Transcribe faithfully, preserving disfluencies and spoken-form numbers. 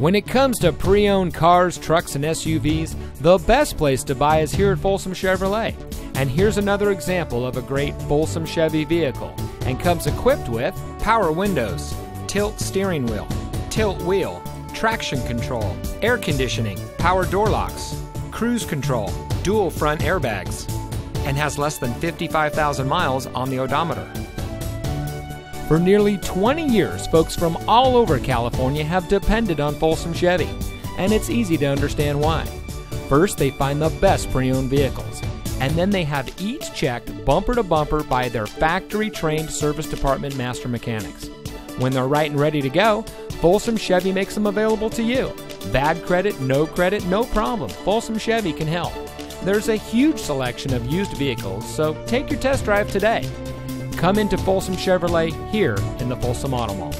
When it comes to pre-owned cars, trucks, and S U Vs, the best place to buy is here at Folsom Chevrolet. And here's another example of a great Folsom Chevy vehicle, and comes equipped with power windows, tilt steering wheel, tilt wheel, traction control, air conditioning, power door locks, cruise control, dual front airbags, and has less than fifty-five thousand miles on the odometer. For nearly twenty years, folks from all over California have depended on Folsom Chevy, and it's easy to understand why. First, they find the best pre-owned vehicles, and then they have each checked bumper to bumper by their factory-trained service department master mechanics. When they're right and ready to go, Folsom Chevy makes them available to you. Bad credit, no credit, no problem. Folsom Chevy can help. There's a huge selection of used vehicles, so take your test drive today. Come into Folsom Chevrolet here in the Folsom Auto Mall.